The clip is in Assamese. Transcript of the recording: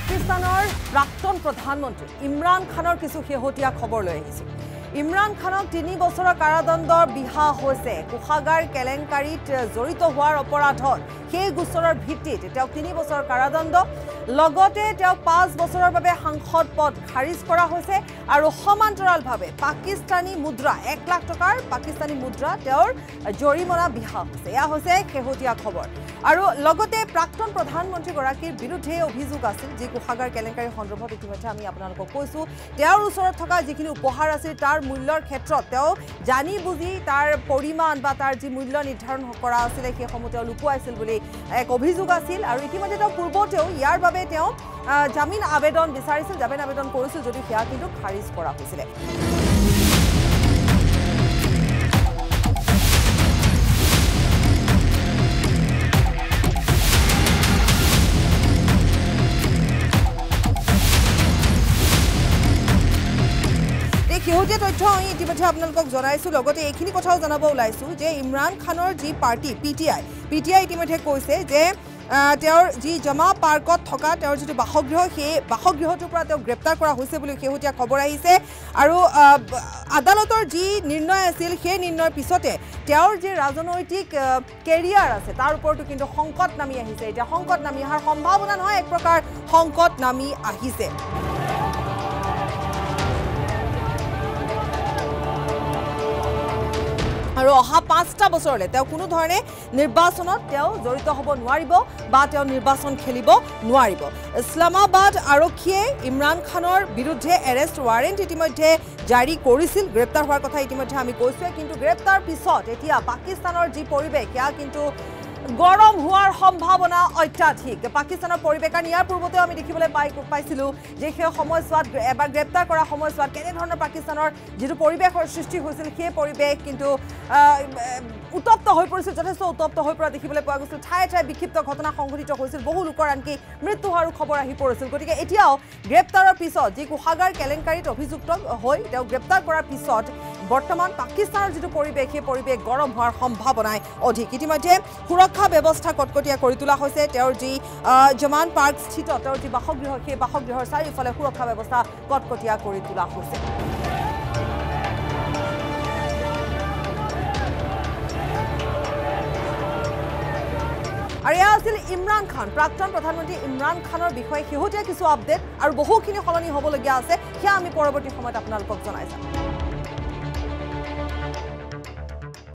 পাকিস্তানৰ প্ৰাক্তন প্ৰধানমন্ত্ৰী ইমৰান খানৰ কিছু শেহতীয়া খবৰ লৈ আহিছে ইমৰান খানক 3 বছৰৰ কাৰাদণ্ডৰ বিহা হৈছে কুখাগাৰ কেলেংকাৰীত জড়িত হোৱাৰ অপৰাধৰ সেই গোচৰৰ ভিত্তিত তেওঁ 3 বছৰৰ কাৰাদণ্ড লগতে তেওঁ 5 বছৰৰ বাবে সাংসদ পদ খাৰিজ কৰা হৈছে আৰু সমান্তৰালভাৱে পাকিস্তানী মুদ্ৰা 1 লাখ টকাৰ পাকিস্তানী মুদ্ৰা তেওঁৰ জৰিমনা বিহা হৈছে এয়া হৈছে শেহতীয়া খবৰ আৰু লগতে প্ৰাক্তন প্ৰধানমন্ত্ৰী গৰাকীৰ বিৰুদ্ধে অভিযোগ আছিল যি কুখাগাৰ কেলেংকাৰী সন্দৰ্ভত ইতিমধ্যে আমি আপোনালোকক কৈছো তেওঁৰ ওচৰত থকা যিখিনি উপহাৰ আছিল তাৰ মূল্যৰ ক্ষেত্ৰত তেওঁ জানি বুজি তাৰ পৰিমাণ বা তাৰ যি মূল্য নিৰ্ধাৰণ কৰা আছিল সেই সময়তে লুকুৱাইছিল বুলি এক অভিযোগ আছিল আৰু ইতিমধ্যে তেওঁ পূৰ্বতেও ইয়াৰ বাবে তেওঁ জামিন আবেদন বিচাৰিছিল জামিন আবেদন কৰিছিল যদিও সেয়া কিন্তু খাৰিজ কৰা হৈছিল Kyoto Toy, Tibata Nalco Zoraisu, Logote, Kinikotas and Abolaisu, J. Imran Khan G. Party, PTI. PTI Timoteco say, J. G. Jama Parkot, Hoka, Torji Bahogro, He, Bahogro to Prato, Grepta, Husebu, Kehutia, Koboraise, Aru Adalotor G. Nino, Sil, He, Nino Pisote, Torji Razonoitic Carrier, Setarport to Kindo Hongkot Nami, he said, Hongkot Nami, her Hombaban, Hoek Prokar, Hongkot Nami, Ahise. আৰু অহা 5টা বছৰলে তেওঁ কোনো ধৰণে নিৰ্বাচনত তেওঁ জড়িত হ'ব নোৱাৰিব বা তেওঁ নিৰ্বাচন খেলিব নোৱাৰিব ইসলামাবাদ আৰক্ষীয়ে ইমৰান খানৰ বিৰুদ্ধে এৰেষ্ট ওয়াৰেন্ট ইতিমধ্যে জাৰি কৰিছিল গ্ৰেপ্তাৰ হোৱাৰ কথা ইতিমধ্যে আমি কৈছো কিন্তু গ্ৰেপ্তাৰ পিছত এতিয়া পাকিস্তানৰ যি পৰিবেশ ইয়া কিন্তু গৰম হোৱাৰ সম্ভাৱনা অত্যাধিক পাকিস্তানৰ পৰিবেশ ইয়াৰ পূৰ্বতে আমি দেখিবলৈ পাইছিলো যে সেই সময়ছোৱাত এবাৰ গ্ৰেপ্তাৰ কৰা সময়ছোৱাত কেনে ধৰণৰ পাকিস্তানৰ যিটো পৰিবেশৰ সৃষ্টি হৈছিল সেই পৰিবেশ কিন্তু উত্তপ্ত হৈ পৰিছিল যথেষ্ট উত্তপ্ত হৈ পৰা দেখিবলৈ পোৱা গৈছিল ঠায়ে ঠায়ে বিক্ষিপ্ত ঘটনা সংঘটিত হৈছিল বহু লোকৰ আনকি মৃত্যু হোৱাৰ খবৰ আহি পৰিছিল গতিকে এতিয়াও গ্ৰেপ্তাৰৰ পিছত যি কুখাগাৰ কেলেংকাৰীত অভিযুক্ত হৈ তেওঁ গ্ৰেপ্তাৰ কৰাৰ পিছত বৰ্তমান পাকিস্তানৰ যিটো পৰিবেশ সেই পৰিবেশ গৰম হোৱাৰ সম্ভাৱনা অধিক ইতিমধ্যে সুৰক্ষা ব্যৱস্থা কটকটিয়া কৰি তোলা হৈছে তেওঁৰ যি জমান পাৰ্ক স্থিত তেওঁৰ যি বাসগৃহ সেই বাসগৃহৰ চাৰিওফালে সুৰক্ষা ব্যৱস্থা কটকটিয়া কৰি তোলা হৈছে আৰিয়া আছিল ইমৰান খান প্ৰাক্তন প্ৰধানমন্ত্ৰী ইমৰান খানৰ বিষয়ে হেহতীয়া কিছু আপডেট আৰু বহুখিনি হলনি হবলগীয়া আছে কিয়া আমি পৰৱৰ্তী সময়ত আপোনালোকক জনাইছো